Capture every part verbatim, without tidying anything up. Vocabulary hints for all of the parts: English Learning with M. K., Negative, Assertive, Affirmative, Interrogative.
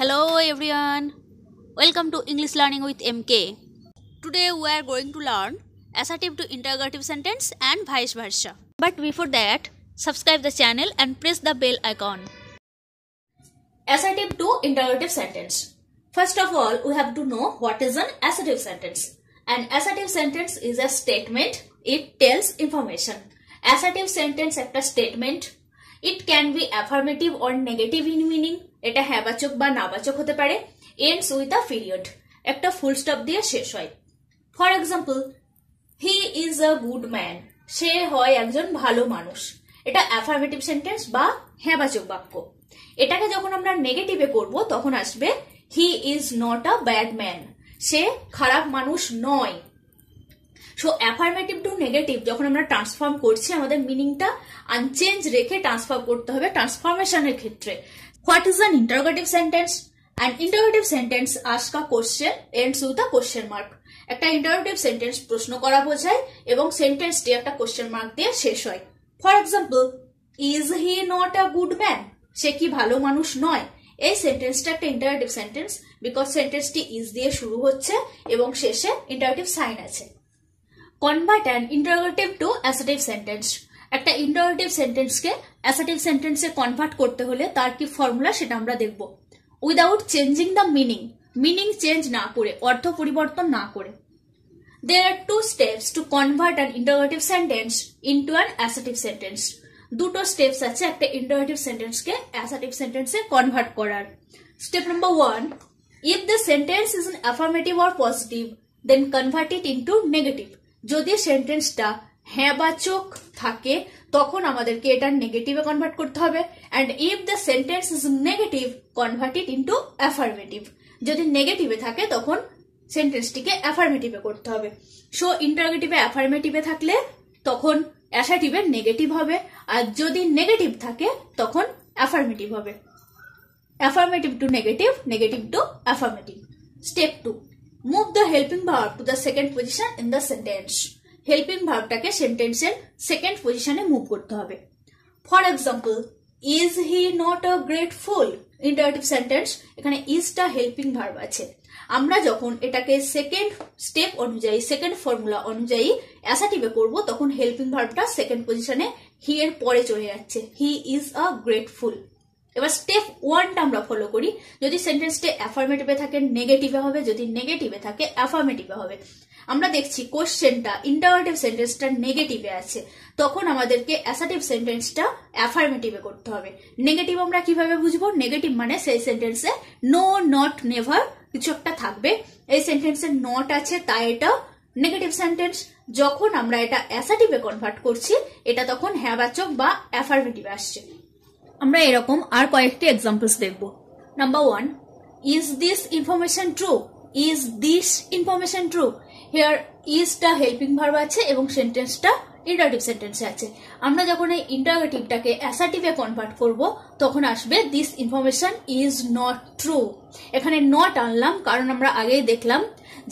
Hello everyone, welcome to English Learning with M K. Today we are going to learn assertive to interrogative sentence and vice versa. But before that, subscribe the channel and press the bell icon. Assertive to interrogative sentence. First of all, we have to know what is an assertive sentence. An assertive sentence is a statement. It tells information. Assertive sentence একটা statement. It can be affirmative or negative in meaning. এটা হ্যাবাচক বা নাবাচক হতে পারে. Ends with a period. একটা full stop দিয়ে শেষ হয়. For example, he is a good man. সে হয় একজন ভালো মানুষ. এটা affirmative sentence বা হ্যাবাচক বাক্য. এটাকে যখন আমরা নেগেটিভে করব তখন আসবে he is not a bad man. সে খারাপ মানুষ নয়. So affirmative to negative যখন আমরা ট্রান্সফর্ম করছি আমাদের মিনিংটা আনচেঞ্জ রেখে ট্রান্সফর্ম করতে হবে ট্রান্সফরমেশনের ক্ষেত্রে. What is an interrogative sentence? An interrogative sentence asks a question ends with a question mark. একটা interrogative sentence প্রশ্ন করা বোঝায় এবং সেন্টেন্সটি একটা question mark দিয়ে শেষ হয়. For example, is he not a good man? সে কি ভালো মানুষ নয়? এই সেন্টেন্সটা একটা interrogative sentence because সেন্টেন্সটি is দিয়ে শুরু হচ্ছে এবং শেষে interrogative sign আছে. Convert an interrogative to assertive sentence. একটা interrogative sentence কে assertive sentence এ convert করতে হলে তার কি formula সেটা আমরা দেখব. Without changing the meaning, meaning change না করে, অর্থ পরিবর্তন না করে. There are two steps to convert an interrogative sentence into an assertive sentence. দুটো steps আছে একটা interrogative sentence কে assertive sentence এ convert করার. Step number one, if the sentence is an affirmative or positive, then convert it into negative. যদি সেন্টেন্সটা হ্যাবাচক থাকে তখন আমাদেরকে এটা নেগেটিভে কনভার্ট করতে হবে and if the sentence is negative convert it into affirmative. যদি নেগেটিভে থাকে তখন সেন্টেন্সটিকে অ্যাফার্মেটিভে করতে হবে. সো ইন্টারোগেটিভে অ্যাফার্মেটিভে থাকলে তখন অ্যাসার্টিভে নেগেটিভ হবে আর যদি নেগেটিভ থাকে তখন অ্যাফার্মেটিভ হবে. Affirmative to negative, negative to affirmative. Step two, move the helping verb to the second position in the sentence. Helping verb টাকে সেন্টেন্সের second position এ move করতে হবে. For example, is he not a great fool? Interrogative sentence, এখানে is টা helping verb আছে. আমরা যখন এটাকে second step অনুযায়ী second formula অনুযায়ী assertive করব তখন helping verb টা second position এ he এর পরে চলে যাচ্ছে. He is a great fool. এবার স্টেপ ওয়ানটা আমরা ফলো করি. যদি সেন্টেন্সটা অ্যাফার্মেটিভে থাকে নেগেটিভে হবে, যদি নেগেটিভে থাকে অ্যাফার্মেটিভে হবে. আমরা দেখছি কোশ্চেনটা ইন্টারোগেটিভ সেন্টেন্সটা নেগেটিভে আছে তখন আমাদেরকে অ্যাসার্টিভ সেন্টেন্সটা অ্যাফার্মেটিভে করতে হবে. নেগেটিভ আমরা কিভাবে বুঝবো? নেগেটিভ মানে সেই সেন্টেন্সে নো, নট, নেভার কিছু একটা থাকবে. এই সেন্টেন্সে নট আছে তাই এটা নেগেটিভ সেন্টেন্স. যখন আমরা এটা অ্যাসার্টিভে কনভার্ট করছি এটা তখন হ্যাবাচক বা অ্যাফার্মেটিভে আসছে. আমরা এরকম আর কয়েকটি এক্সাম্পলস দেখব. Number one, is this information true? Is this information true? Here ইজটা হেল্পিং ভার্ব আছে এবং সেন্টেন্সটা ইন্টারোগেটিভ সেন্টেন্সে আছে. আমরা যখন এই ইন্টারোগেটিভটাকে অ্যাসার্টিভে কনভার্ট করব তখন আসবে this information is not true. এখানে নট আনলাম কারণ আমরা আগেই দেখলাম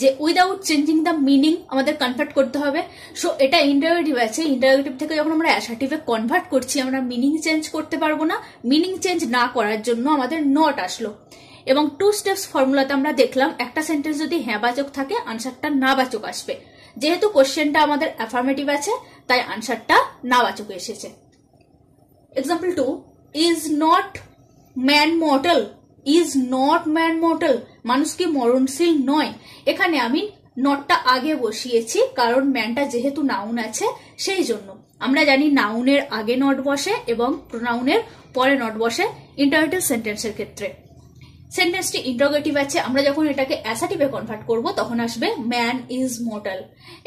যে উইদাউট চেঞ্জিং দ্য মিনিং আমাদের কনভার্ট করতে হবে. সো এটা ইন্টারোগেটিভ আছে. ইন্টারোগেটিভ থেকে যখন আমরা অ্যাসার্টিভে কনভার্ট করছি আমরা মিনিং চেঞ্জ করতে পারবো না. মিনিং চেঞ্জ না করার জন্য আমাদের নট আসলো. এবং টু স্টেপস ফর্মুলাতে আমরা দেখলাম একটা সেন্টেন্স যদি হ্যাবাচক থাকে আনসারটা নাবাচক আসবে. যেহেতু কোশ্চেনটা আমাদের অ্যাফার্মেটিভ আছে তাই আনসারটা নাবাচক এসেছে. Example two, is not man mortal? Is not man mortal, মানুষ কি মরণশীল নয়? এখানে আমি নটটা আগে বসিয়েছি কারণ ম্যানটা যেহেতু নাউন আছে সেই জন্য. আমরা জানি নাউনের আগে নট বসে এবং প্রোনাউনের পরে নট বসে ইন্টারোগেটিভ সেন্টেন্সের ক্ষেত্রে. সেন্টেন্সটি ইন্টারোগেটিভ আছে. আমরা যখন এটাকে অ্যাসার্টিভে কনভার্ট করব তখন আসবে ম্যান ইজ মর্টাল.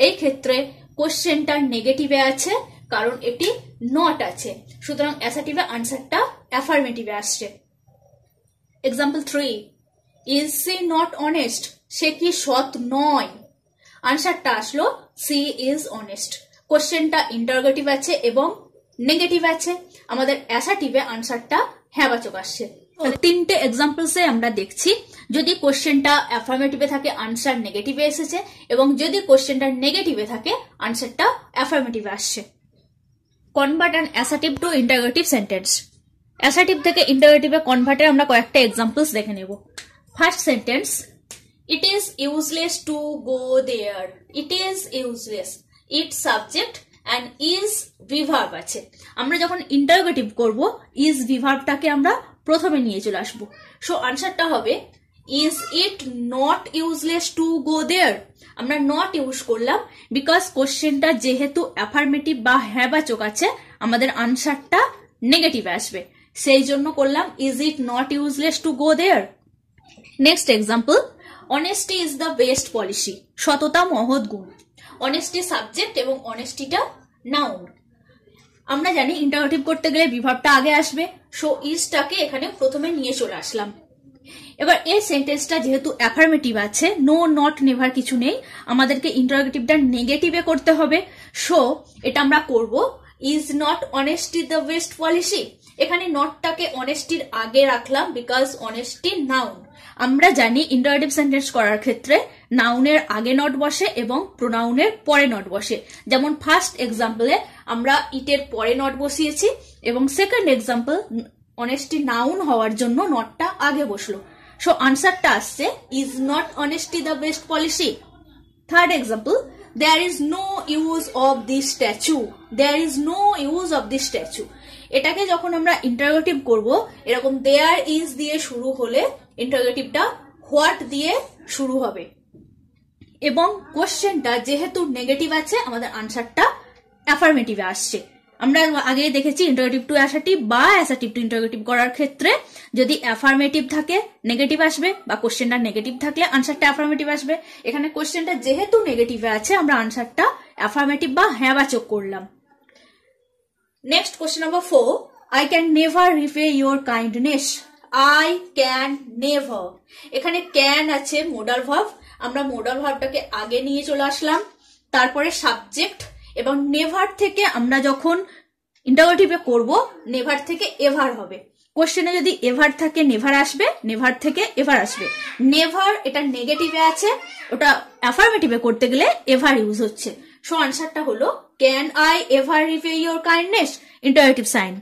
এই ক্ষেত্রে কোশ্চেনটা নেগেটিভে আছে কারণ এটি নট আছে, সুতরাং অ্যাসার্টিভে আনসারটা অ্যাফার্মেটিভে আসছে. Example three, is she not honest? সে কি সৎ নয়? আনসারটা আসলো সি ইজ অনেস্ট. কোশ্চেনটা ইন্টারোগেটিভ আছে এবং নেগেটিভ আছে. আমাদের অ্যাসার্টিভে আনসারটা হ্যাবাচক আসছে. তিনটে এক্সাম্পলসে আমরা দেখছি যদি কোশ্চেনটা অ্যাফার্মেটিভে থাকে আনসার নেগেটিভে এসেছে এবং যদি কোশ্চেনটা নেগেটিভে থাকে আনসারটা অ্যাফার্মেটিভে আসছে. Convert an assertive to interrogative sentence. Assertive থেকে interrogative কনভার্টের আমরা কয়েকটা एग्जांपल्स দেখে নেব। First sentence, it is useless to go there. It is useless. Its subject and is be verb আছে। আমরা যখন interrogative করব is be verbটাকে আমরা প্রথমে নিয়ে চলে আসব। সো আনসারটা হবে is it not useless to go there? আমরা not ইউজ করলাম বিকজ কোশ্চেনটা যেহেতু অ্যাফার্মেটিভ বা হ্যাবাচক আছে আমাদের আনসারটা নেগেটিভ আসবে। সেই জন্য করলাম is it not useless to go there? Next example, honesty is the best policy. সততা মহৎ গুণ। honesty সাবজেক্ট এবং honestyটা noun। আমরা জানি ইন্টারোগেটিভ করতে গেলে বিভাবটা আগে আসবে, সো ইজটাকে এখানে প্রথমে নিয়ে চলে আসলাম। এবার এই সেন্টেন্সটা যেহেতু অ্যাফার্মেটিভ আছে, নো নট নেভার কিছু নেই, আমাদেরকে ইন্টারোগেটিভটা নেগেটিভে করতে হবে। সো এটা আমরা করব is not honesty the best policy. এখানে নটটাকে অনেস্টির আগে রাখলাম বিকজ অনেস্টি নাউন। আমরা জানি ইন্টারোগেটিভ সেন্টেন্স করার ক্ষেত্রে নাউনের আগে নট বসে এবং প্রোনাউনের পরে নট বসে। যেমন ফার্স্ট এক্সাম্পলে আমরা ইটের পরে নট বসিয়েছি এবং সেকেন্ড এক্সাম্পল অনেস্টি নাউন হওয়ার জন্য নটটা আগে বসলো। সো আনসারটা আসছে is not honesty the best policy. Third example, there is no use of this statue. There is no use of this statue. এটাকে যখন আমরা ইন্টারোগেটিভ করব এরকম there is দিয়ে শুরু হলে ইন্টারোগেটিভটা what দিয়ে শুরু হবে এবং কোশ্চেনটা যেহেতু নেগেটিভ আছে আমাদের আনসারটা অ্যাফার্মেটিভে আসছে। আমরা আগে দেখেছি ইন্টারোগেটিভ টু অ্যাসার্টিভ বা অ্যাসার্টিভ টু ইন্টারোগেটিভ করার ক্ষেত্রে যদি অ্যাফার্মেটিভ থাকে নেগেটিভ আসবে বা কোশ্চেনটা নেগেটিভ থাকলে আনসারটা অ্যাফার্মেটিভ আসবে। এখানে কোশ্চেনটা যেহেতু নেগেটিভে আছে আমরা আনসারটা অ্যাফার্মেটিভ বা হ্যাবাচক করলাম। Next question number four, I can never repay your kindness. I can never, এখানে ক্যান আছে মোডাল ভার্ব, আমরা মোডাল ভার্বটাকে আগে নিয়ে চলে আসলাম, তারপরে সাবজেক্ট এবং নেভার থেকে আমরা যখন ইন্টারোগেটিভে করব নেভার থেকে এভার হবে। কোশ্চেনে যদি এভার থাকে নেভার আসবে, নেভার থেকে এভার আসবে। নেভার এটা নেগেটিভে আছে, ওটা অ্যাফার্মেটিভে করতে গেলে এভার ইউজ হচ্ছে। সো আনসারটা হলো can I ever repay your kindness, interrogative sign.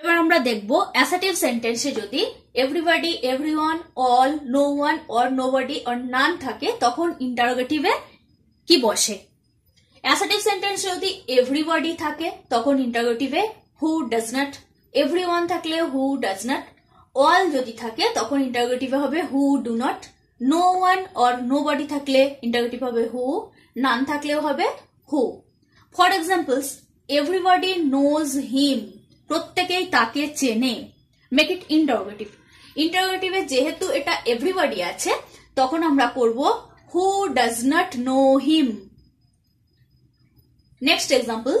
এবার আমরা দেখব অ্যাসার্টিভ সেন্টেন্সে যদি everybody, everyone, all, no one or nobody or none থাকে তখন ইন্টারোগেটিভে কি বসে। অ্যাসার্টিভ সেন্টেন্সে যদি এভরিবডি থাকে তখন ইন্টারোগেটিভে হু ডাজ নট, এভরিওয়ান থাকলে হু ডাজ নট, অল যদি থাকে তখন ইন্টারোগেটিভে হবে who do not, no one or nobody থাকলে ইন্টারোগেটিভ হবে হু, নান থাকলেও হবে who. For examples, everybody knows him, প্রত্যেকেই তাকে চেনে। Make it interrogative. ইন্টারোগেটিভে যেহেতু এটা এভরিবডি আছে তখন আমরা করব who does not know him. Next example,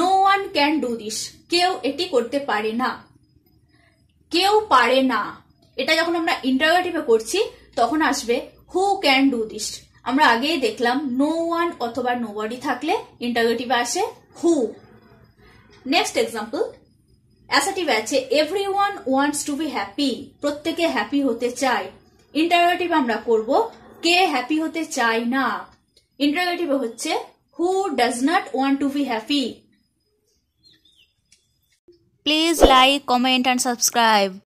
no one can do this, কেউ এটি করতে পারে না। কেউ পারে না, এটা যখন আমরা ইন্টারোগেটিভে করছি তখন আসবে হু ক্যান ডু দিস। আমরা আগেই দেখলাম নো ওয়ান অথবা নোবডি থাকলে ইন্টারোগেটিভে আসে হু। নেক্সট এক্সাম্পল, অ্যাসার্টিভ আছে everyone wants to be happy, প্রত্যেকে হ্যাপি হতে চায়। ইন্টারোগেটিভ আমরা করব কে হ্যাপি হতে চায় না, ইন্টারোগেটিভে হচ্ছে who does not want to be happy. Please like, comment and subscribe.